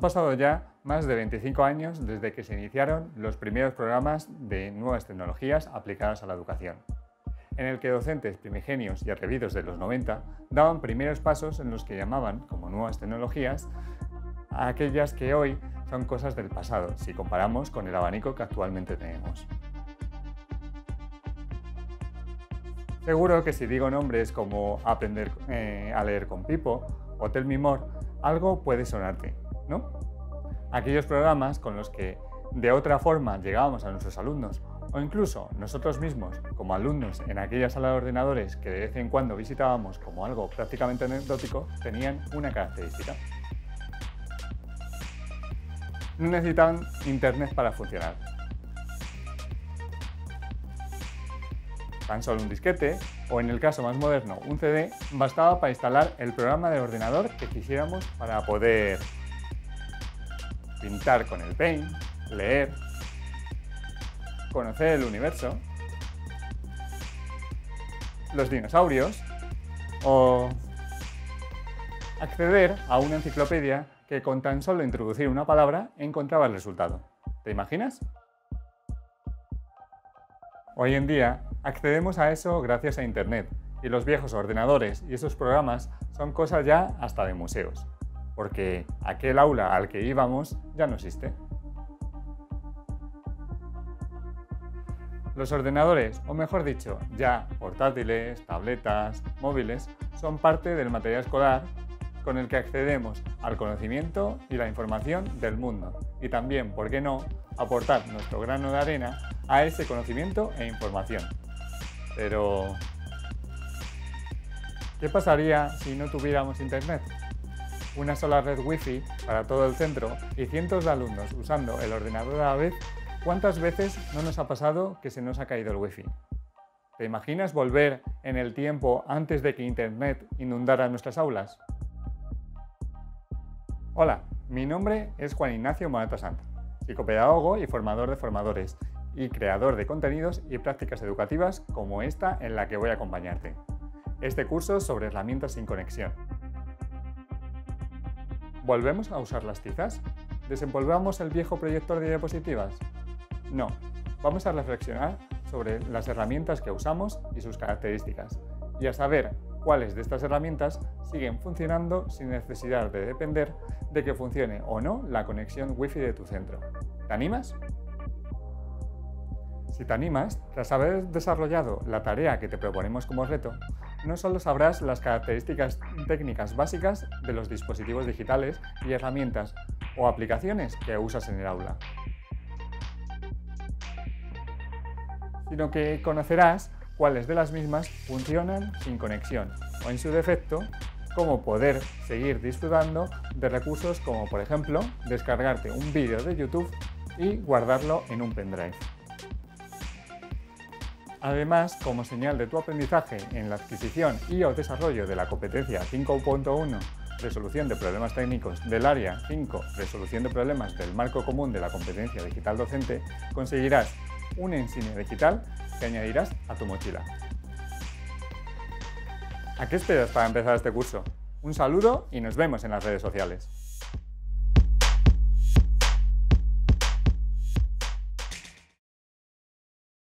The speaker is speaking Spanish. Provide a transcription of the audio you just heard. Han pasado ya más de 25 años desde que se iniciaron los primeros programas de nuevas tecnologías aplicadas a la educación, en el que docentes primigenios y atrevidos de los 90 daban primeros pasos en los que llamaban como nuevas tecnologías a aquellas que hoy son cosas del pasado, si comparamos con el abanico que actualmente tenemos. Seguro que si digo nombres como Aprender a leer con Pipo o Telmimor, algo puede sonarte, ¿no? Aquellos programas con los que de otra forma llegábamos a nuestros alumnos, o incluso nosotros mismos, como alumnos en aquella sala de ordenadores que de vez en cuando visitábamos como algo prácticamente anecdótico, tenían una característica. No necesitaban internet para funcionar. Tan solo un disquete, o en el caso más moderno, un CD, bastaba para instalar el programa de ordenador que quisiéramos para poder pintar con el Paint, leer, conocer el universo, los dinosaurios o acceder a una enciclopedia que con tan solo introducir una palabra encontraba el resultado. ¿Te imaginas? Hoy en día accedemos a eso gracias a internet, y los viejos ordenadores y esos programas son cosas ya hasta de museos, porque aquel aula al que íbamos ya no existe. Los ordenadores, o mejor dicho, ya portátiles, tabletas, móviles, son parte del material escolar con el que accedemos al conocimiento y la información del mundo, y también, ¿por qué no?, aportar nuestro grano de arena a ese conocimiento e información. Pero ¿qué pasaría si no tuviéramos internet? Una sola red wifi para todo el centro y cientos de alumnos usando el ordenador a la vez. ¿Cuántas veces no nos ha pasado que se nos ha caído el wifi? ¿Te imaginas volver en el tiempo antes de que internet inundara nuestras aulas? Hola, mi nombre es Juan Ignacio Monata Santa, psicopedagogo y formador de formadores, y creador de contenidos y prácticas educativas como esta en la que voy a acompañarte. Este curso sobre herramientas sin conexión. ¿Volvemos a usar las tizas? ¿Desempolvamos el viejo proyector de diapositivas? No, vamos a reflexionar sobre las herramientas que usamos y sus características, y a saber cuáles de estas herramientas siguen funcionando sin necesidad de depender de que funcione o no la conexión wifi de tu centro. ¿Te animas? Si te animas, tras haber desarrollado la tarea que te proponemos como reto, no solo sabrás las características técnicas básicas de los dispositivos digitales y herramientas o aplicaciones que usas en el aula, sino que conocerás cuáles de las mismas funcionan sin conexión, o en su defecto, cómo poder seguir disfrutando de recursos como, por ejemplo, descargarte un vídeo de YouTube y guardarlo en un pendrive. Además, como señal de tu aprendizaje en la adquisición y o desarrollo de la competencia 5.1, resolución de problemas técnicos del área 5, resolución de problemas del Marco Común de la Competencia Digital Docente, conseguirás una insignia digital que añadirás a tu mochila. ¿A qué esperas para empezar este curso? Un saludo y nos vemos en las redes sociales.